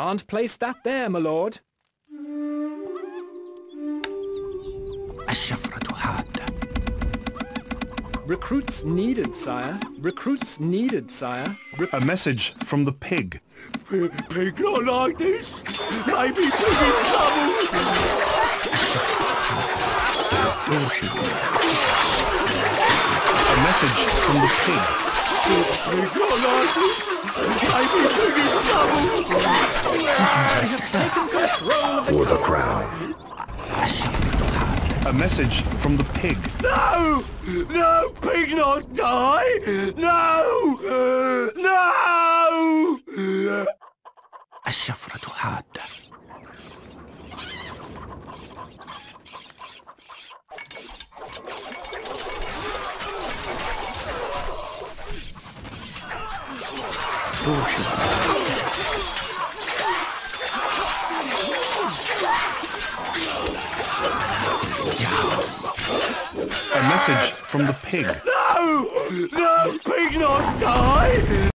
Can't place that there, my lord. Recruits needed, sire. Recruits needed, sire. A message from the pig. Pig not like this. Maybe pig in trouble. A message from the pig. Pig not like this. Maybe pig in trouble. For the crown. A message from the pig. No! No, pig not die! No! No! الشفرة حادة. A message from the pig. No! No, pig not die!